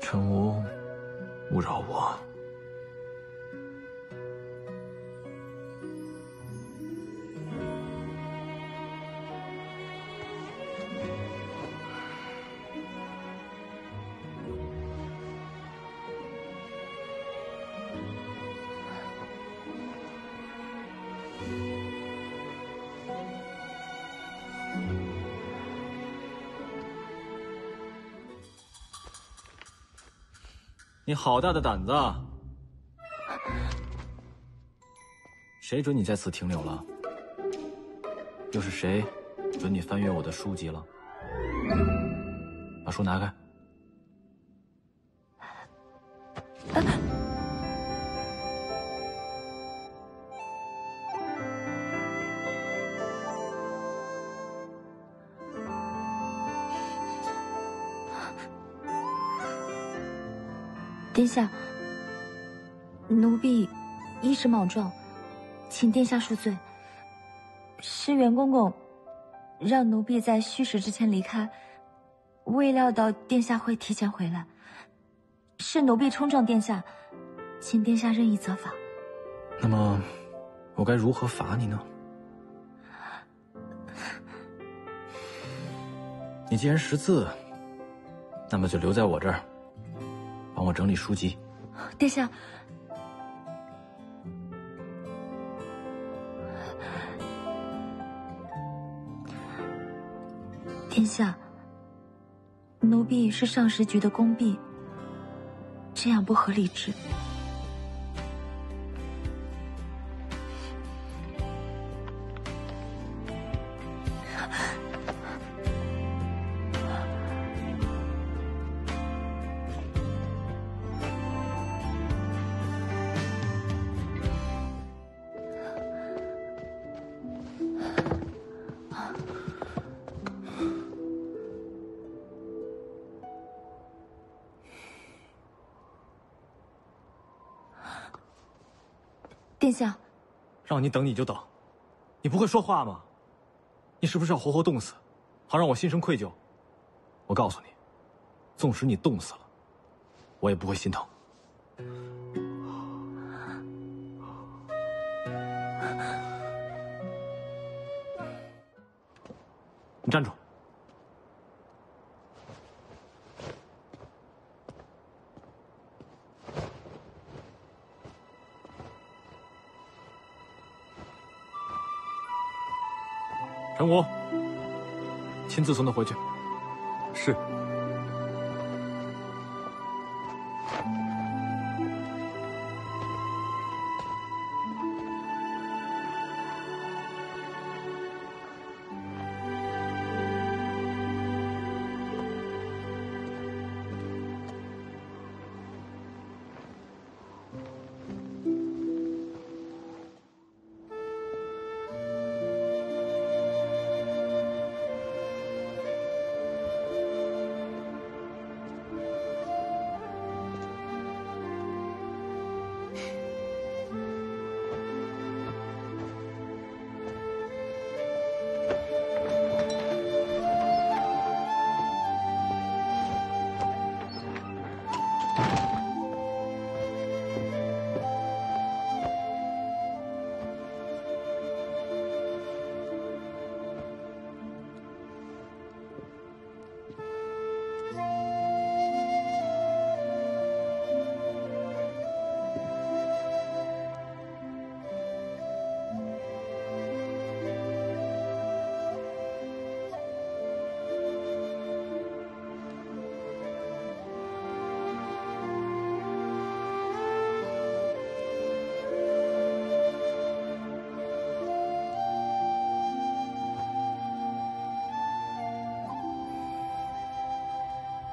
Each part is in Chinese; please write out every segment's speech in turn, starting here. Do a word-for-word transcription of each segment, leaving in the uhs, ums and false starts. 陈无，勿扰我。你好大的胆子！谁准你在此停留了？又是谁准你翻阅我的书籍了？把书拿开！殿下，奴婢一时莽撞，请殿下恕罪。是袁公公让奴婢在戌时之前离开，未料到殿下会提前回来，是奴婢冲撞殿下，请殿下任意责罚。那么，我该如何罚你呢？你既然识字，那么就留在我这儿。 帮我整理书籍，殿下。殿下，奴婢是上石局的宫婢，这样不合理智。殿下，让你等你就等，你不会说话吗？你是不是要活活冻死，好让我心生愧疚？我告诉你，纵使你冻死了，我也不会心疼。你站住！ 陈武，亲自送他回去。是。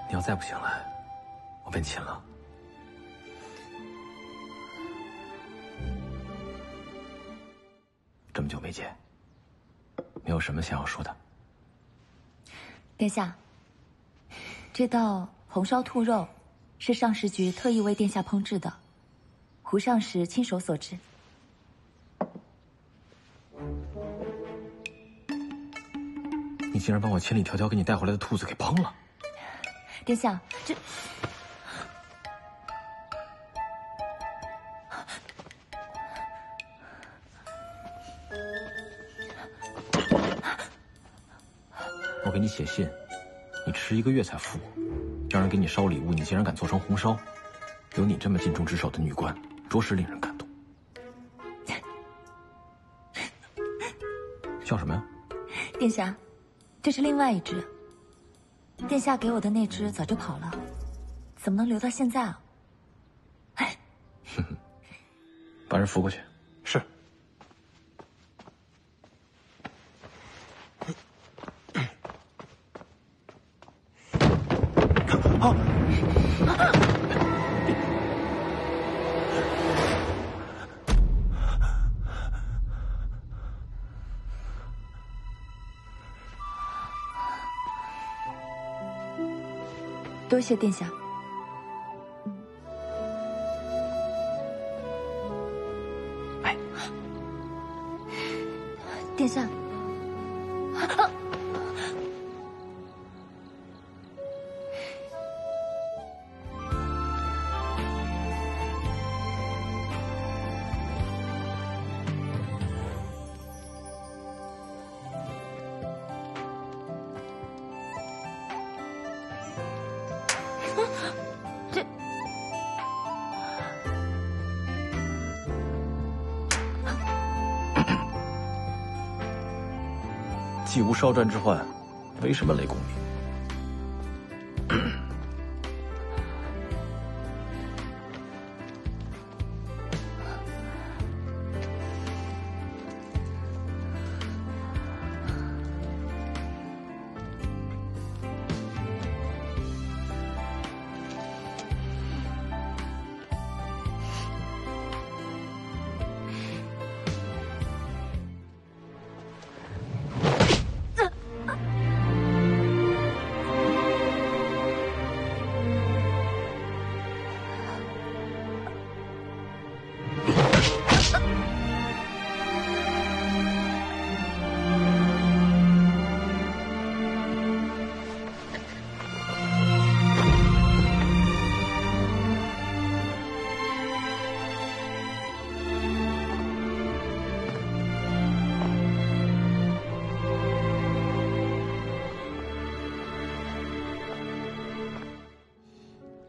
你要再不行了，我问秦了。这么久没见，没有什么想要说的。殿下，这道红烧兔肉是上食局特意为殿下烹制的，胡上食亲手所制。 你竟然把我千里迢迢给你带回来的兔子给烹了，殿下，这我给你写信，你迟一个月才复我，让人给你烧礼物，你竟然敢做成红烧，有你这么尽忠职守的女官，着实令人感动。笑什么呀，殿下？ 这是另外一只。殿下给我的那只早就跑了，怎么能留到现在啊？哎，把人扶过去。是。啊！多谢殿下。哎，殿下，啊、这，既无烧战之患，为什么累功名？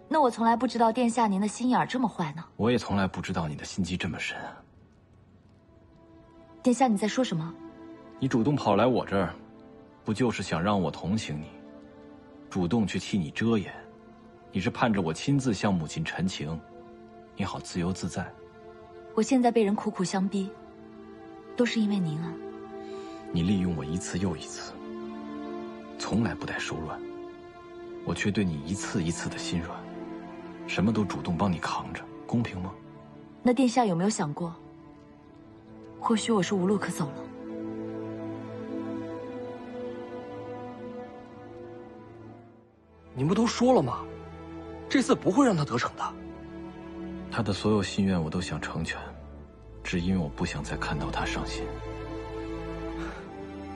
那我从来不知道殿下您的心眼儿这么坏呢。我也从来不知道你的心机这么深。殿下，你在说什么？你主动跑来我这儿，不就是想让我同情你，主动去替你遮掩？你是盼着我亲自向母亲陈情，你好自由自在。我现在被人苦苦相逼，都是因为您啊。你利用我一次又一次，从来不带手软，我却对你一次一次的心软。 什么都主动帮你扛着，公平吗？那殿下有没有想过，或许我是无路可走了？你们都说了吗？这次不会让他得逞的。他的所有心愿我都想成全，只因为我不想再看到他伤心。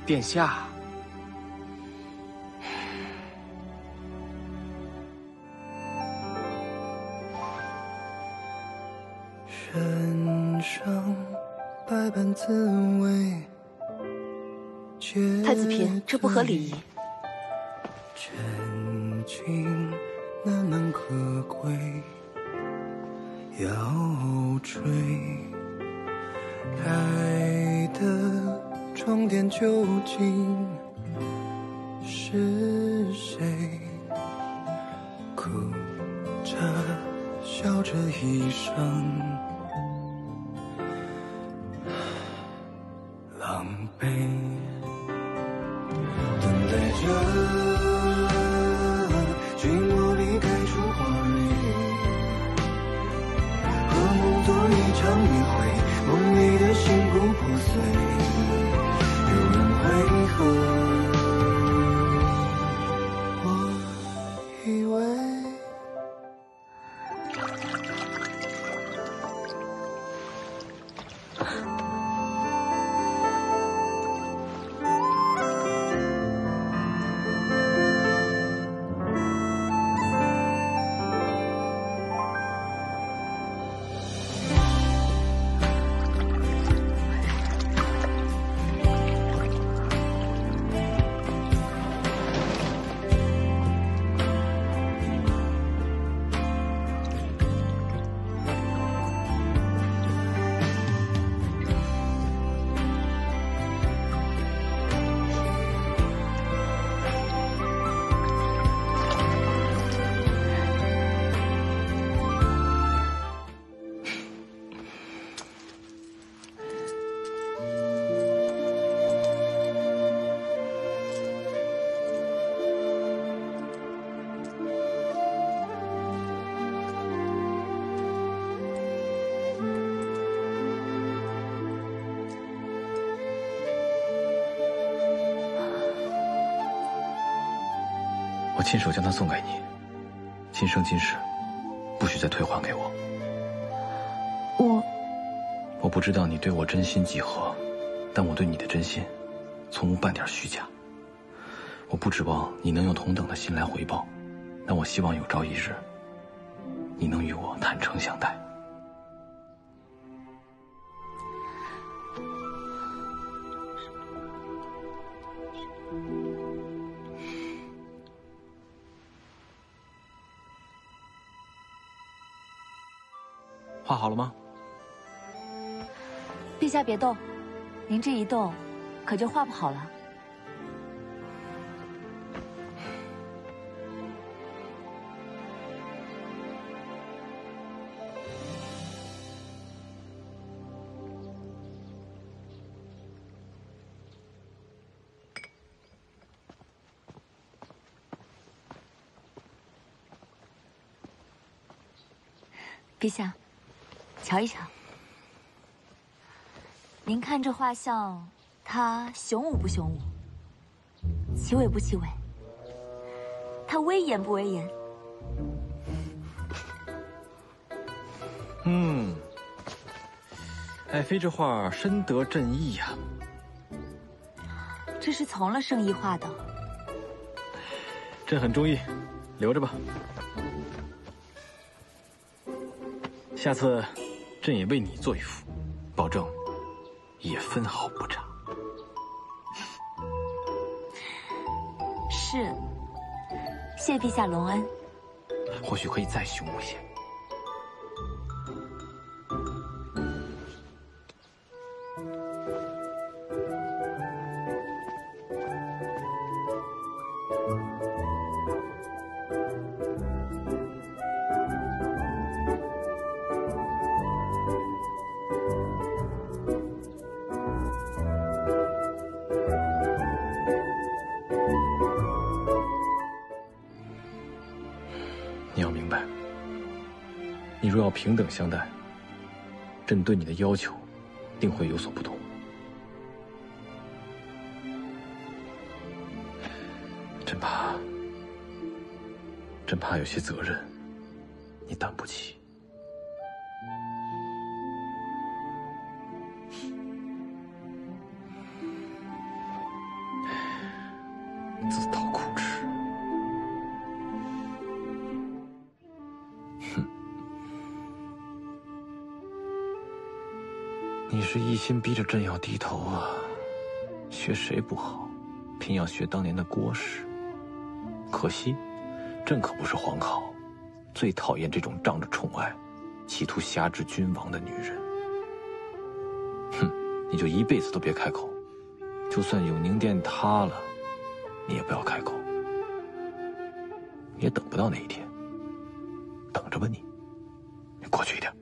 殿下。 人生百般滋味。太子嫔，这不合礼仪。沉静难能可贵，要追爱的终点究竟是谁？哭着笑着一生。 悲，等待着。我亲手将它送给你，今生今世，不许再退还给我。我，我不知道你对我真心几何，但我对你的真心，从无半点虚假。我不指望你能用同等的心来回报，但我希望有朝一日，你能与我坦诚相待。画好了吗？陛下别动，您这一动，可就画不好了。 陛下，瞧一瞧，您看这画像，它雄武不雄武，奇伟不奇伟，它威严不威严？嗯，爱妃这画深得朕意呀。这是从了圣意画的，朕很中意，留着吧。 下次，朕也为你做一幅，保证也分毫不差。是，谢陛下隆恩。或许可以再雄武些。平等相待，朕对你的要求定会有所不同。朕怕，朕怕有些责任你担不起。自讨苦吃。 你是一心逼着朕要低头啊，学谁不好，偏要学当年的郭氏。可惜，朕可不是黄考，最讨厌这种仗着宠爱，企图挟制君王的女人。哼，你就一辈子都别开口，就算永宁殿塌了，你也不要开口，你也等不到那一天。等着吧你，你过去一点。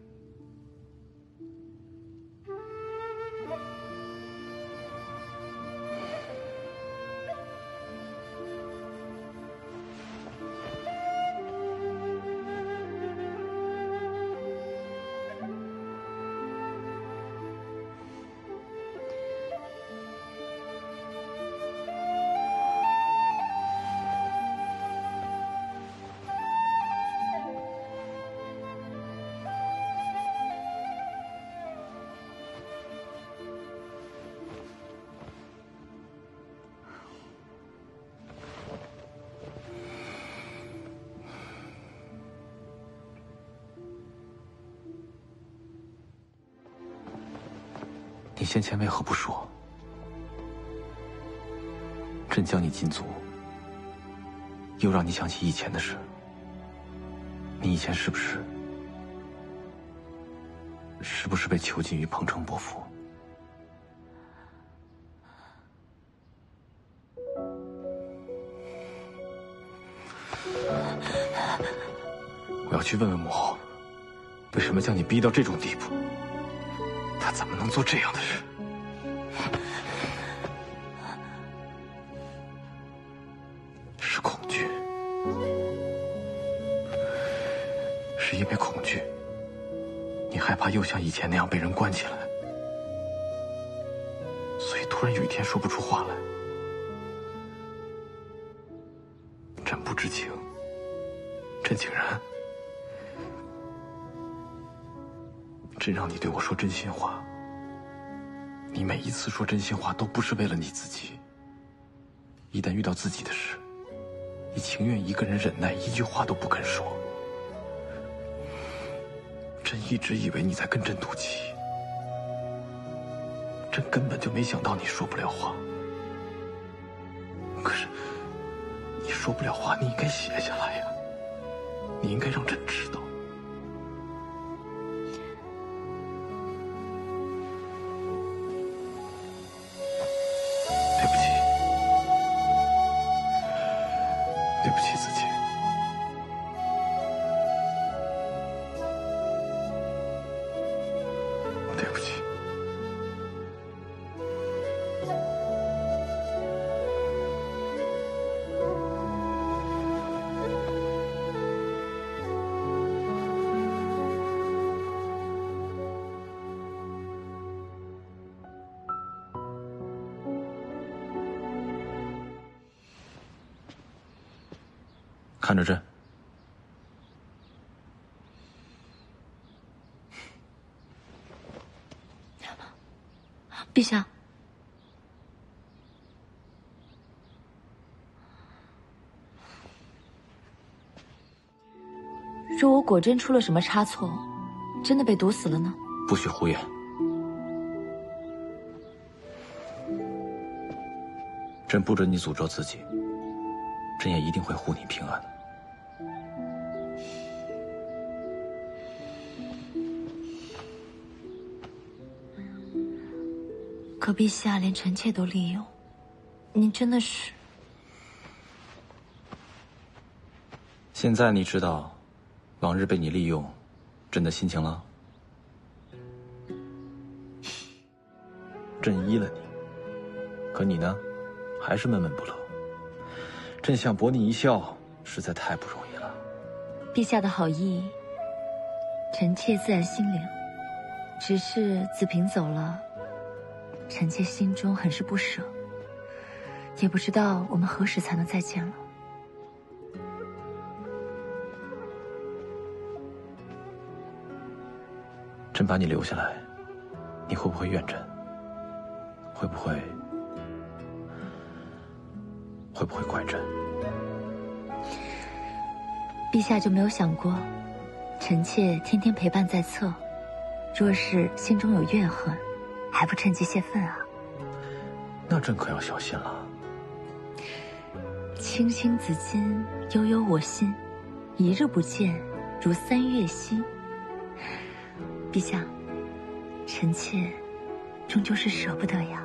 你先前为何不说？朕将你禁足，又让你想起以前的事。你以前是不是，是不是被囚禁于彭城伯府？我要去问问母后，为什么将你逼到这种地步？ 他怎么能做这样的事？是恐惧，是因为恐惧，你害怕又像以前那样被人关起来，所以突然有一天说不出话来。真不。不知情，朕竟然真让你对我说真心话。你每一次说真心话都不是为了你自己。一旦遇到自己的事，你情愿一个人忍耐，一句话都不肯说。朕一直以为你在跟朕赌气，朕根本就没想到你说不了话。可是。 你说不了话，你应该写下来呀、啊。你应该让朕知道。对不起，对不起自己。对不起。 看着朕，陛下，若我果真出了什么差错，真的被毒死了呢？不许胡言！朕不准你诅咒自己，朕也一定会护你平安的。 可陛下连臣妾都利用，您真的是……现在你知道，往日被你利用，朕的心情了。朕依了你，可你呢，还是闷闷不乐。朕想博你一笑，实在太不容易了。陛下的好意，臣妾自然心领，只是子平走了。 臣妾心中很是不舍，也不知道我们何时才能再见了。朕把你留下来，你会不会怨朕？会不会？会不会怪朕？陛下就没有想过，臣妾天天陪伴在侧，若是心中有怨恨。 还不趁机泄愤啊！那朕可要小心了。青青子衿，悠悠我心，一日不见，如三月兮。陛下，臣妾终究是舍不得呀。